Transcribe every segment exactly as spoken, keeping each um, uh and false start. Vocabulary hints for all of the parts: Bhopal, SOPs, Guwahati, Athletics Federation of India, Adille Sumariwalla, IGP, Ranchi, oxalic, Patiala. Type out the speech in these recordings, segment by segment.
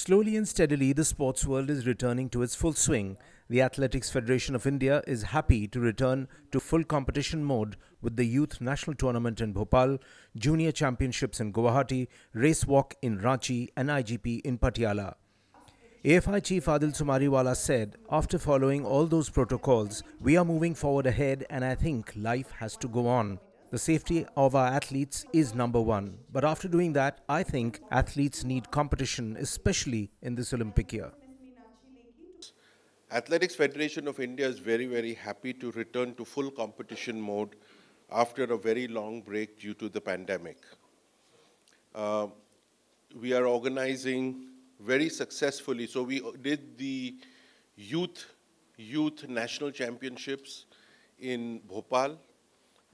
Slowly and steadily, the sports world is returning to its full swing. The Athletics Federation of India is happy to return to full competition mode with the Youth National Tournament in Bhopal, Junior Championships in Guwahati, Race Walk in Ranchi and I G P in Patiala. A F I Chief Adille Sumariwalla said, "After following all those protocols, we are moving forward ahead and I think life has to go on. The safety of our athletes is number one. But after doing that, I think athletes need competition, especially in this Olympic year." Athletics Federation of India is very, very happy to return to full competition mode after a very long break due to the pandemic. Uh, we are organizing very successfully. So we did the youth, youth national championships in Bhopal.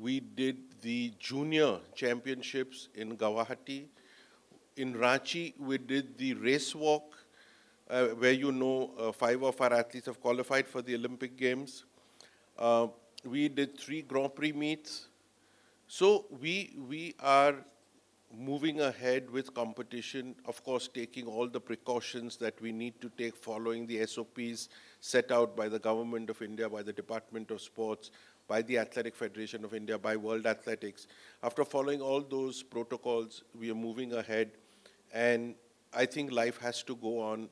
We did the junior championships in Guwahati. In Ranchi, we did the race walk, uh, where you know uh, five of our athletes have qualified for the Olympic Games. Uh, we did three Grand Prix meets. So we, we are moving ahead with competition, of course, taking all the precautions that we need to take following the S O Ps set out by the Government of India, by the Department of Sports, by the Athletic Federation of India, by World Athletics. After following all those protocols, we are moving ahead, and I think life has to go on.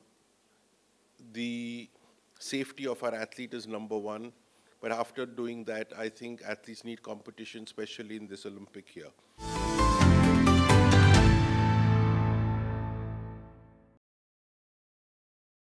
The safety of our athlete is number one, but after doing that, I think athletes need competition, especially in this Olympic year.